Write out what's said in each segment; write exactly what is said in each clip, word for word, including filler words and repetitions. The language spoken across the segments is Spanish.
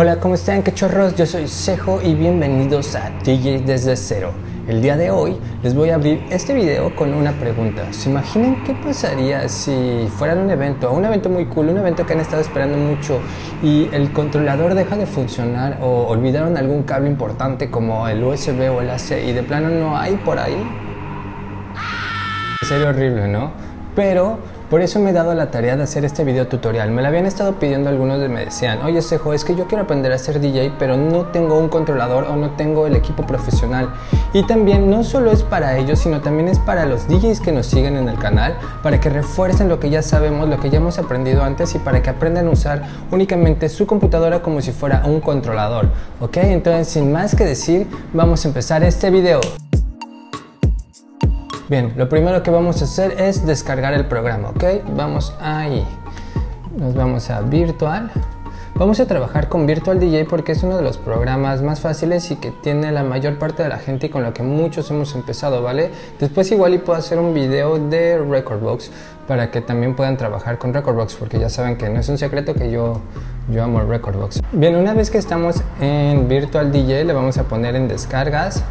Hola, ¿cómo están, cachorros? Yo soy Cejo y bienvenidos a D J desde cero. El día de hoy les voy a abrir este video con una pregunta. ¿Se imaginan qué pasaría si fueran un evento, un evento muy cool, un evento que han estado esperando mucho y el controlador deja de funcionar o olvidaron algún cable importante como el U S B o el A C y de plano no hay por ahí? Sería horrible, ¿no? Pero por eso me he dado la tarea de hacer este video tutorial. Me la habían estado pidiendo algunos y me decían: oye Cejo, es que yo quiero aprender a ser D J, pero no tengo un controlador o no tengo el equipo profesional. Y también no solo es para ellos, sino también es para los D Js que nos siguen en el canal, para que refuercen lo que ya sabemos, lo que ya hemos aprendido antes, y para que aprendan a usar únicamente su computadora como si fuera un controlador. Ok, entonces sin más que decir, vamos a empezar este video. Bien, lo primero que vamos a hacer es descargar el programa, ¿ok? Vamos ahí, nos vamos a Virtual. Vamos a trabajar con Virtual D J porque es uno de los programas más fáciles y que tiene la mayor parte de la gente y con lo que muchos hemos empezado, ¿vale? Después igual y puedo hacer un video de Recordbox para que también puedan trabajar con Recordbox, porque ya saben que no es un secreto que yo, yo amo Recordbox. Bien, una vez que estamos en Virtual D J le vamos a poner en Descargas,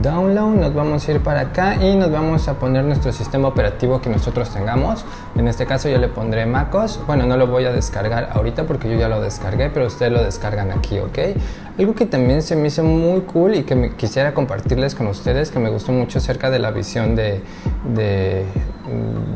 Download, nos vamos a ir para acá y nos vamos a poner nuestro sistema operativo que nosotros tengamos. En este caso yo le pondré MacOS. Bueno, no lo voy a descargar ahorita porque yo ya lo descargué, pero ustedes lo descargan aquí, ¿ok? Algo que también se me hizo muy cool y que me quisiera compartirles con ustedes, que me gustó mucho acerca de la visión de, de,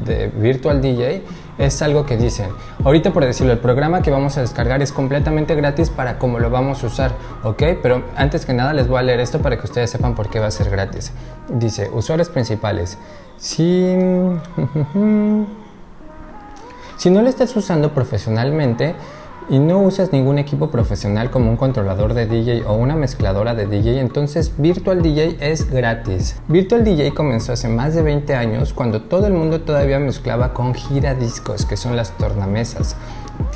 de Virtual D J, es algo que dicen. Ahorita, por decirlo, el programa que vamos a descargar es completamente gratis para cómo lo vamos a usar, ¿ok? Pero antes que nada les voy a leer esto para que ustedes sepan por qué va a ser gratis. Dice: usuarios principales. Si... si no lo estás usando profesionalmente y no usas ningún equipo profesional como un controlador de D J o una mezcladora de D J, entonces Virtual D J es gratis. Virtual D J comenzó hace más de veinte años, cuando todo el mundo todavía mezclaba con giradiscos, que son las tornamesas.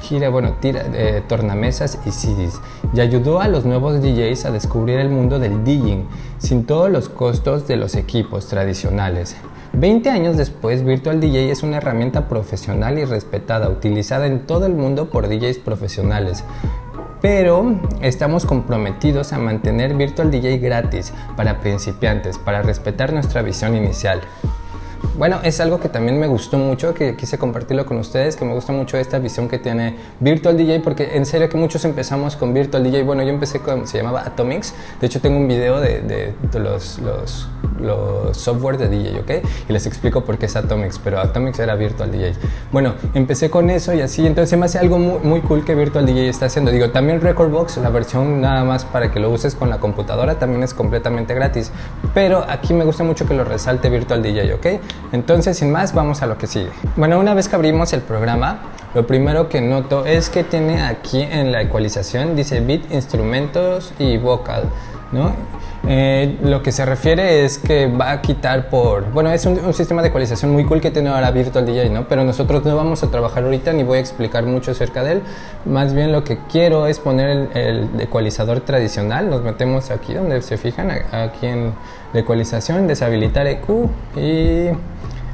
Gira, bueno, tira, eh, tornamesas y C Ds, y ayudó a los nuevos D Js a descubrir el mundo del DJing sin todos los costos de los equipos tradicionales. veinte años después, Virtual D J es una herramienta profesional y respetada, utilizada en todo el mundo por D Js profesionales. Pero estamos comprometidos a mantener Virtual D J gratis para principiantes, para respetar nuestra visión inicial. Bueno, es algo que también me gustó mucho, que quise compartirlo con ustedes, que me gusta mucho esta visión que tiene Virtual D J, porque en serio que muchos empezamos con Virtual D J. Bueno, yo empecé con, se llamaba Atomix, de hecho tengo un video de, de, de los, los, los software de D J, ¿ok? Y les explico por qué es Atomix, pero Atomix era Virtual D J. Bueno, empecé con eso y así, entonces me hace algo muy, muy cool que Virtual D J está haciendo. Digo, también Recordbox, la versión nada más para que lo uses con la computadora, también es completamente gratis, pero aquí me gusta mucho que lo resalte Virtual D J, ¿ok? Entonces, sin más, vamos a lo que sigue. Bueno, una vez que abrimos el programa, lo primero que noto es que tiene aquí en la ecualización, dice beat, instrumentos y vocal, ¿no? Eh, lo que se refiere es que va a quitar por... Bueno, es un, un sistema de ecualización muy cool que tiene ahora Virtual D J, ¿no? Pero nosotros no vamos a trabajar ahorita ni voy a explicar mucho acerca de él. Más bien lo que quiero es poner el, el ecualizador tradicional. Nos metemos aquí donde se fijan, aquí en la ecualización, deshabilitar E Q y...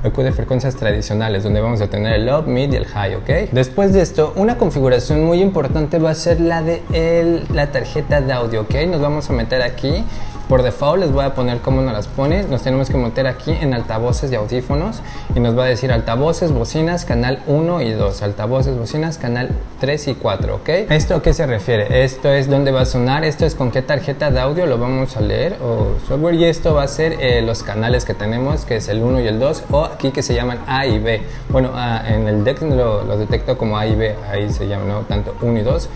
E Q de frecuencias tradicionales, donde vamos a tener el low, mid y el high, ¿ok? Después de esto, una configuración muy importante va a ser la de el, la tarjeta de audio, ¿ok? Nos vamos a meter aquí. Por default les voy a poner cómo nos las pone. Nos tenemos que meter aquí en altavoces y audífonos y nos va a decir altavoces, bocinas, canal uno y dos, altavoces, bocinas, canal tres y cuatro, ¿ok? ¿Esto a qué se refiere? Esto es donde va a sonar, esto es con qué tarjeta de audio lo vamos a leer o software, y esto va a ser eh, los canales que tenemos, que es el uno y el dos, o aquí que se llaman A y B. Bueno, ah, en el D E C lo, lo detecto como A y B, ahí se llama, ¿no? Tanto uno y dos.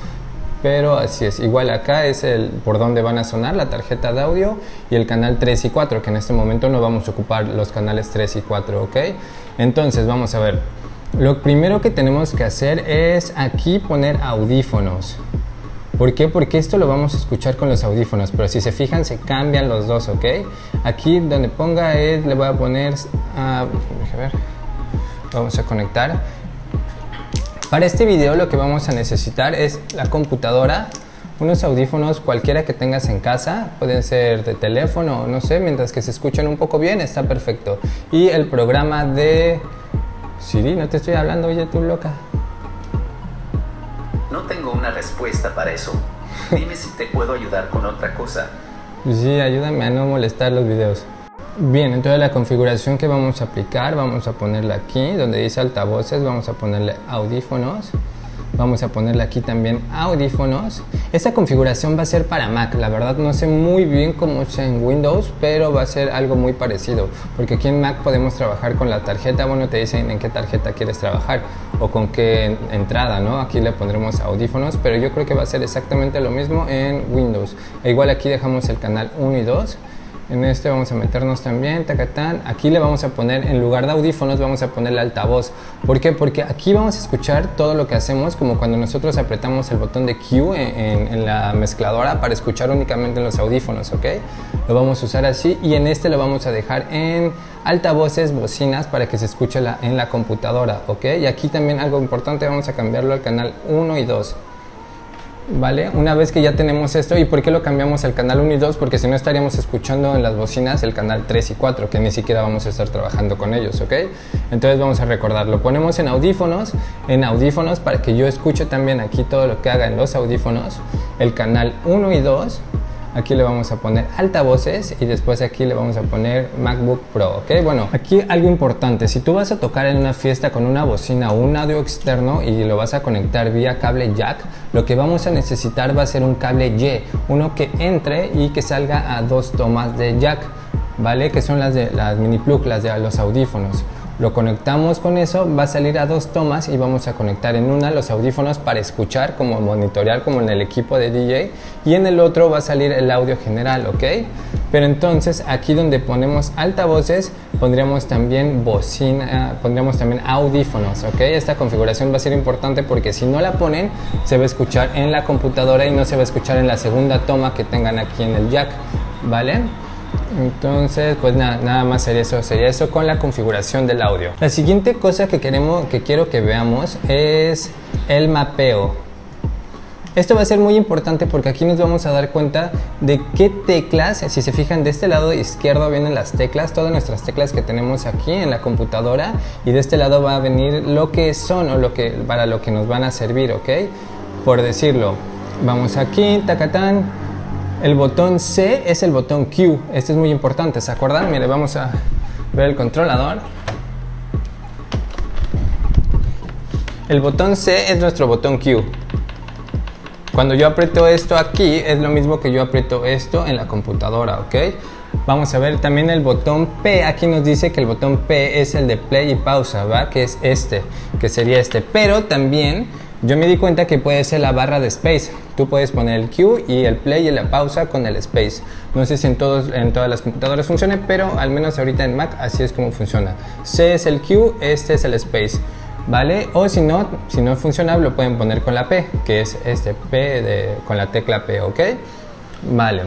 Pero así es, igual acá es el por donde van a sonar la tarjeta de audio y el canal tres y cuatro, que en este momento no vamos a ocupar los canales tres y cuatro, ¿ok? Entonces vamos a ver, lo primero que tenemos que hacer es aquí poner audífonos. ¿Por qué? Porque esto lo vamos a escuchar con los audífonos, pero si se fijan se cambian los dos, ¿ok? Aquí donde ponga es, le voy a poner, a ver, vamos a conectar. Para este video lo que vamos a necesitar es la computadora, unos audífonos cualquiera que tengas en casa, pueden ser de teléfono, no sé, mientras que se escuchen un poco bien, está perfecto. Y el programa de... Siri, no te estoy hablando, oye tú loca. No tengo una respuesta para eso. Dime si te puedo ayudar con otra cosa. Sí, ayúdame a no molestar los videos. Bien, entonces la configuración que vamos a aplicar, vamos a ponerla aquí, donde dice altavoces, vamos a ponerle audífonos. Vamos a ponerle aquí también audífonos. Esta configuración va a ser para Mac, la verdad no sé muy bien cómo es en Windows, pero va a ser algo muy parecido, porque aquí en Mac podemos trabajar con la tarjeta, bueno, te dicen en qué tarjeta quieres trabajar o con qué entrada, ¿no? Aquí le pondremos audífonos, pero yo creo que va a ser exactamente lo mismo en Windows. E igual aquí dejamos el canal uno y dos. En este vamos a meternos también, tacatán. Aquí le vamos a poner, en lugar de audífonos, vamos a poner el altavoz. ¿Por qué? Porque aquí vamos a escuchar todo lo que hacemos, como cuando nosotros apretamos el botón de Q en, en, en la mezcladora para escuchar únicamente en los audífonos, ¿ok? Lo vamos a usar así y en este lo vamos a dejar en altavoces, bocinas, para que se escuche la, en la computadora, ¿ok? Y aquí también algo importante, vamos a cambiarlo al canal uno y dos. ¿Vale? Una vez que ya tenemos esto, ¿y por qué lo cambiamos al canal uno y dos? Porque si no estaríamos escuchando en las bocinas el canal tres y cuatro, que ni siquiera vamos a estar trabajando con ellos, ¿ok? Entonces vamos a recordar, lo ponemos en audífonos, en audífonos para que yo escuche también aquí todo lo que haga en los audífonos, el canal uno y dos, aquí le vamos a poner altavoces y después aquí le vamos a poner MacBook Pro, ¿ok? Bueno, aquí algo importante, si tú vas a tocar en una fiesta con una bocina o un audio externo y lo vas a conectar vía cable jack, lo que vamos a necesitar va a ser un cable Y, uno que entre y que salga a dos tomas de jack, ¿vale? Que son las de las mini plug, las de los audífonos. Lo conectamos con eso, va a salir a dos tomas y vamos a conectar en una los audífonos para escuchar, como monitorear, como en el equipo de D J, y en el otro va a salir el audio general, ¿ok? Pero entonces aquí donde ponemos altavoces pondríamos también bocina, pondríamos también audífonos, ¿ok? Esta configuración va a ser importante porque si no la ponen se va a escuchar en la computadora y no se va a escuchar en la segunda toma que tengan aquí en el jack, ¿vale? Entonces, pues nada, nada más sería eso, sería eso con la configuración del audio. La siguiente cosa que queremos, que quiero que veamos es el mapeo. Esto va a ser muy importante porque aquí nos vamos a dar cuenta de qué teclas, si se fijan de este lado izquierdo vienen las teclas, todas nuestras teclas que tenemos aquí en la computadora, y de este lado va a venir lo que son o lo que, para lo que nos van a servir, ¿ok? Por decirlo, vamos aquí, tacatán. El botón C es el botón Q, este es muy importante, ¿se acuerdan? Mire, vamos a ver el controlador. El botón C es nuestro botón Q. Cuando yo aprieto esto aquí, es lo mismo que yo aprieto esto en la computadora, ¿ok? Vamos a ver también el botón P, aquí nos dice que el botón P es el de play y pausa, ¿va? Que es este, que sería este, pero también yo me di cuenta que puede ser la barra de space. Tú puedes poner el Q y el play y la pausa con el space. No sé si en, todos, en todas las computadoras funcione, pero al menos ahorita en Mac así es como funciona. C es el Q, este es el space, ¿vale? O si no, si no funciona, lo pueden poner con la P, que es este P de, con la tecla P, ¿ok? Vale.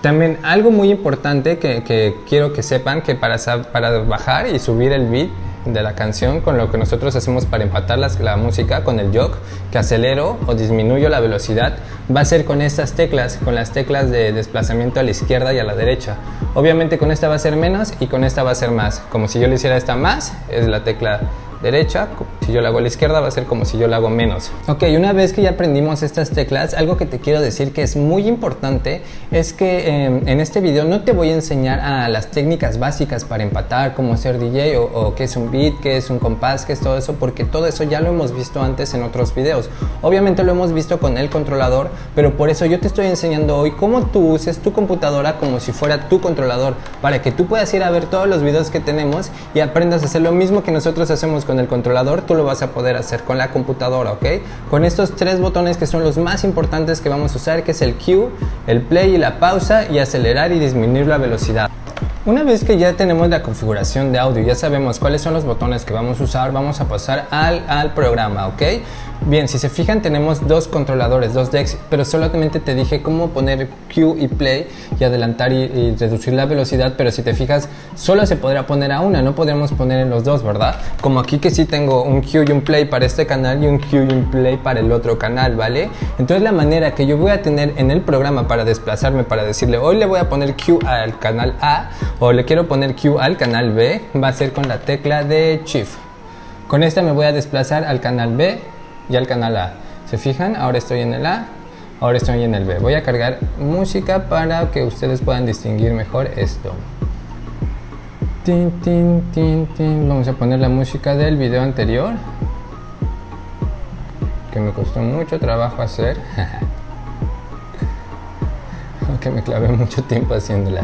También algo muy importante que, que quiero que sepan, que para, para bajar y subir el beat de la canción, con lo que nosotros hacemos para empatar las, la música con el jog, que acelero o disminuyo la velocidad, va a ser con estas teclas, con las teclas de desplazamiento a la izquierda y a la derecha. Obviamente con esta va a ser menos y con esta va a ser más, como si yo le hiciera esta más, es la tecla derecha, si yo la hago a la izquierda va a ser como si yo la hago menos. Ok, una vez que ya aprendimos estas teclas, algo que te quiero decir que es muy importante es que eh, en este video no te voy a enseñar a las técnicas básicas para empatar, cómo ser D J o, o qué es un beat, qué es un compás, qué es todo eso, porque todo eso ya lo hemos visto antes en otros videos. Obviamente lo hemos visto con el controlador, pero por eso yo te estoy enseñando hoy cómo tú uses tu computadora como si fuera tu controlador, para que tú puedas ir a ver todos los videos que tenemos y aprendas a hacer lo mismo que nosotros hacemos con el controlador, tú lo vas a poder hacer con la computadora, ¿ok? Con estos tres botones que son los más importantes que vamos a usar, que es el Q, el play y la pausa, y acelerar y disminuir la velocidad. Una vez que ya tenemos la configuración de audio, ya sabemos cuáles son los botones que vamos a usar, vamos a pasar al, al programa, ¿ok? Bien, si se fijan tenemos dos controladores, dos decks, pero solamente te dije cómo poner Q y play y adelantar y, y reducir la velocidad, pero si te fijas solo se podrá poner a una, no podremos poner en los dos, ¿verdad? Como aquí que sí tengo un Q y un play para este canal y un Q y un play para el otro canal, ¿vale? Entonces la manera que yo voy a tener en el programa para desplazarme, para decirle hoy le voy a poner Q al canal A, o le quiero poner Q al canal B, va a ser con la tecla de Shift. Con esta me voy a desplazar al canal B y al canal A. ¿Se fijan? Ahora estoy en el A, ahora estoy en el B. Voy a cargar música para que ustedes puedan distinguir mejor esto. Tin, tin, tin, tin. Vamos a poner la música del video anterior, que me costó mucho trabajo hacer. Aunque me clavé mucho tiempo haciéndola.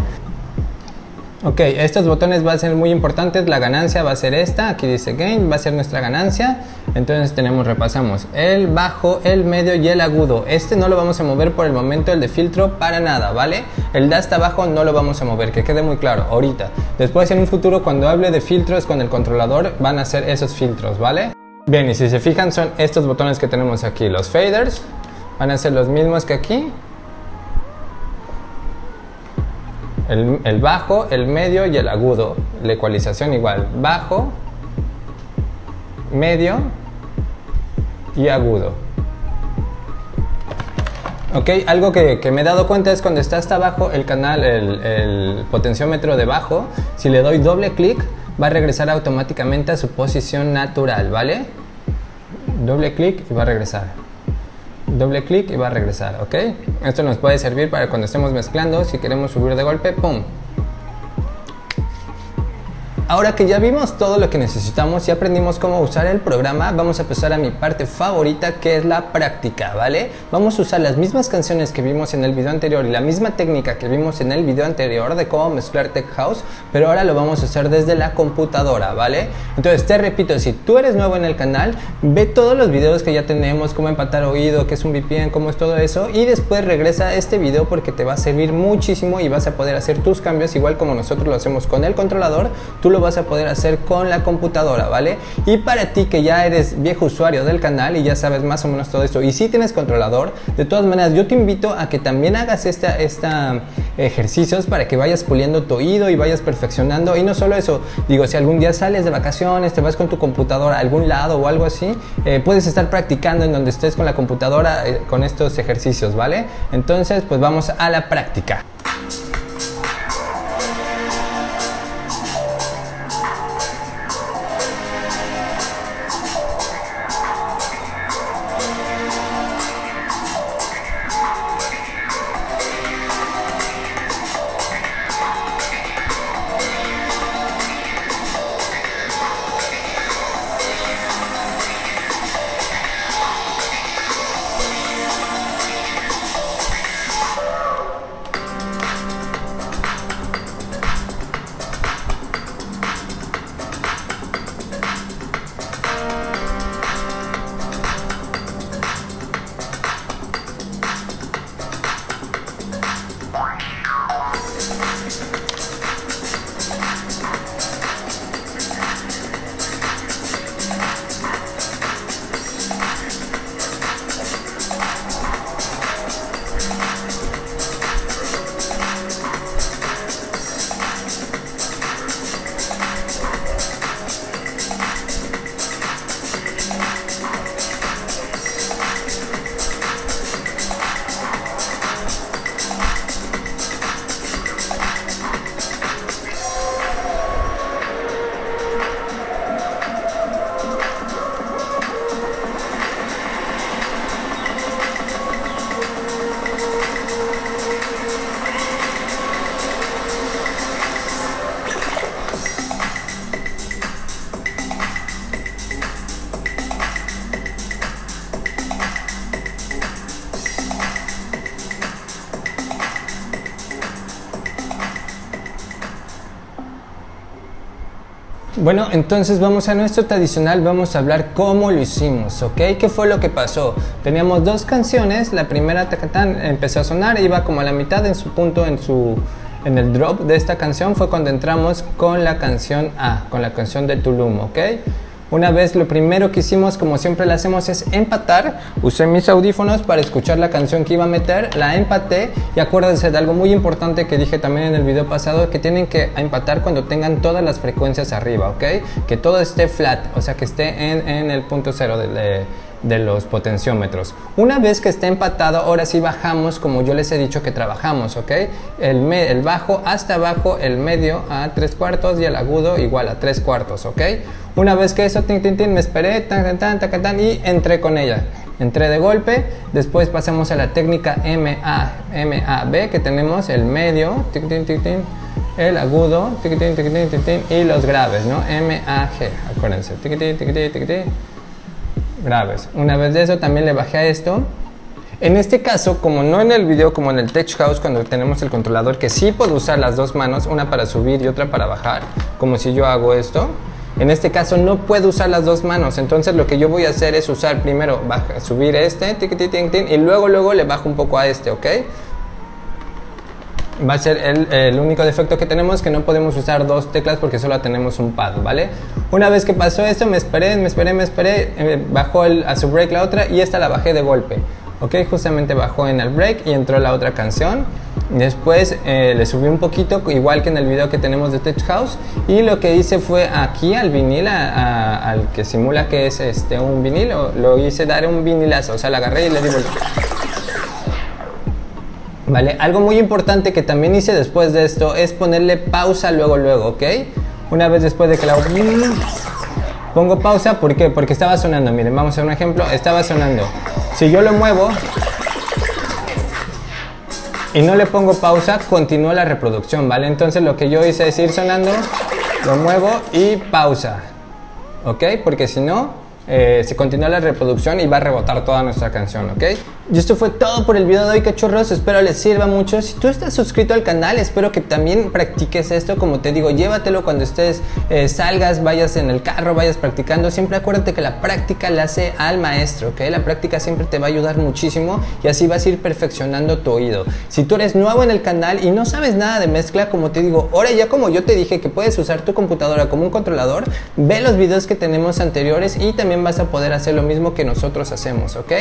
Ok, estos botones van a ser muy importantes. La ganancia va a ser esta, aquí dice gain, va a ser nuestra ganancia. Entonces tenemos, repasamos, el bajo, el medio y el agudo. Este no lo vamos a mover por el momento, el de filtro, para nada, ¿vale? El de hasta abajo no lo vamos a mover, que quede muy claro, ahorita. Después en un futuro, cuando hable de filtros con el controlador, van a ser esos filtros, ¿vale? Bien, y si se fijan son estos botones que tenemos aquí. Los faders van a ser los mismos que aquí. El, el bajo, el medio y el agudo. La ecualización igual. Bajo, medio y agudo. Ok, algo que, que me he dado cuenta es cuando está hasta abajo el canal, el, el potenciómetro de bajo, si le doy doble clic va a regresar automáticamente a su posición natural, ¿vale? Doble clic y va a regresar. Doble clic y va a regresar, ¿ok? Esto nos puede servir para cuando estemos mezclando, si queremos subir de golpe, ¡pum! Ahora que ya vimos todo lo que necesitamos y aprendimos cómo usar el programa, vamos a pasar a mi parte favorita, que es la práctica, ¿vale? Vamos a usar las mismas canciones que vimos en el video anterior y la misma técnica que vimos en el video anterior de cómo mezclar Tech House, pero ahora lo vamos a hacer desde la computadora, ¿vale? Entonces te repito, si tú eres nuevo en el canal, ve todos los videos que ya tenemos, cómo empatar oído, qué es un V P N, cómo es todo eso, y después regresa a este video porque te va a servir muchísimo y vas a poder hacer tus cambios igual como nosotros lo hacemos con el controlador, tú lo vas a poder hacer con la computadora, ¿vale? Y para ti que ya eres viejo usuario del canal y ya sabes más o menos todo esto, y si tienes controlador, de todas maneras yo te invito a que también hagas esta, esta ejercicios para que vayas puliendo tu oído y vayas perfeccionando. Y no solo eso, digo, si algún día sales de vacaciones, te vas con tu computadora a algún lado o algo así, eh, puedes estar practicando en donde estés con la computadora, eh, con estos ejercicios, ¿vale? Entonces pues vamos a la práctica. Bueno, entonces vamos a nuestro tradicional, vamos a hablar cómo lo hicimos, ¿ok? ¿Qué fue lo que pasó? Teníamos dos canciones, la primera tacatán, empezó a sonar, iba como a la mitad en su punto, en su... en el drop de esta canción fue cuando entramos con la canción A, con la canción de Tulum, ¿ok? Una vez, lo primero que hicimos, como siempre lo hacemos, es empatar. Usé mis audífonos para escuchar la canción que iba a meter, la empaté, y acuérdense de algo muy importante que dije también en el video pasado, que tienen que empatar cuando tengan todas las frecuencias arriba, ¿ok? Que todo esté flat, o sea que esté en, en el punto cero de, de, de los potenciómetros. Una vez que esté empatado, ahora sí bajamos como yo les he dicho que trabajamos, ¿ok? El, el bajo hasta abajo, el medio a tres cuartos y el agudo igual a tres cuartos, ¿ok? Una vez que eso, tin, tin, tin, me esperé, tan, tan, tan, tan, tan, y entré con ella. Entré de golpe, después pasamos a la técnica M A B que tenemos el medio, tic, tic, tic, tic, el agudo, tic, tic, tic, tic, tic, y los graves, ¿no? M A G, acuérdense, tic, tic, tic, tic, tic, tic, graves. Una vez de eso también le bajé a esto. En este caso, como no en el video, como en el Tech House, cuando tenemos el controlador, que sí puedo usar las dos manos, una para subir y otra para bajar, como si yo hago esto. En este caso no puedo usar las dos manos, entonces lo que yo voy a hacer es usar primero, baja, subir este, tic, tic, tic, tic, y luego, luego le bajo un poco a este, ¿ok? Va a ser el, el único defecto que tenemos, que no podemos usar dos teclas porque solo tenemos un pad, ¿vale? Una vez que pasó esto, me esperé, me esperé, me esperé, eh, bajó el, a su break la otra y esta la bajé de golpe, ¿ok? Justamente bajó en el break y entró la otra canción. Después eh, le subí un poquito, igual que en el video que tenemos de Tech House, y lo que hice fue aquí al vinil, a, a, al que simula que es este, un vinil, lo hice dar un vinilazo, o sea, la agarré y le di vuelta. Vale, algo muy importante que también hice después de esto es ponerle pausa luego, luego, ¿ok? Una vez después de que la... pongo pausa, ¿por qué? Porque estaba sonando, miren, vamos a hacer un ejemplo, estaba sonando. Si yo lo muevo... y no le pongo pausa, continúa la reproducción, ¿vale? Entonces lo que yo hice es ir sonando, lo muevo y pausa, ¿ok? Porque si no, eh, se continúa la reproducción y va a rebotar toda nuestra canción, ¿ok? Y esto fue todo por el video de hoy, cachorros, espero les sirva mucho. Si tú estás suscrito al canal, espero que también practiques esto, como te digo, llévatelo cuando estés, eh, salgas, vayas en el carro, vayas practicando. Siempre acuérdate que la práctica la hace al maestro, ¿ok? La práctica siempre te va a ayudar muchísimo y así vas a ir perfeccionando tu oído. Si tú eres nuevo en el canal y no sabes nada de mezcla, como te digo, ahora ya como yo te dije que puedes usar tu computadora como un controlador, ve los videos que tenemos anteriores y también vas a poder hacer lo mismo que nosotros hacemos, ¿ok?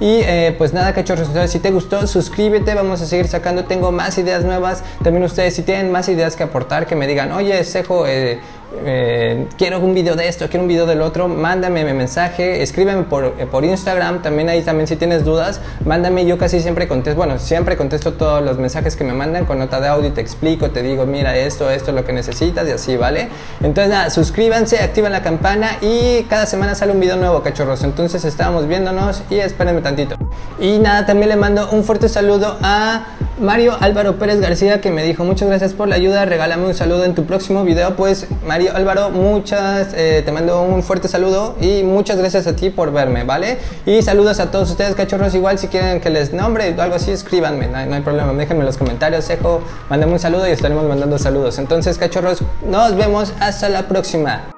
Y eh, pues Pues nada, cachorros, si te gustó, suscríbete, vamos a seguir sacando, tengo más ideas nuevas. También ustedes, si tienen más ideas que aportar, que me digan, oye, Cejo, eh, eh, quiero un video de esto, quiero un video del otro, mándame mi mensaje, escríbeme por, eh, por Instagram, también ahí también si tienes dudas, mándame, yo casi siempre contesto, bueno, siempre contesto todos los mensajes que me mandan con nota de audio y te explico, te digo, mira esto, esto es lo que necesitas y así, ¿vale? Entonces nada, suscríbanse, activan la campana y cada semana sale un video nuevo, cachorros, entonces estamos viéndonos y espérenme tantito. Y nada, también le mando un fuerte saludo a Mario Álvaro Pérez García, que me dijo muchas gracias por la ayuda, regálame un saludo en tu próximo video. Pues Mario Álvaro, muchas, eh, te mando un fuerte saludo y muchas gracias a ti por verme, ¿vale? Y saludos a todos ustedes, cachorros, igual si quieren que les nombre o algo así, escríbanme, no hay, no hay problema, déjenme en los comentarios, Cejo, mándame un saludo y estaremos mandando saludos. Entonces, cachorros, nos vemos hasta la próxima.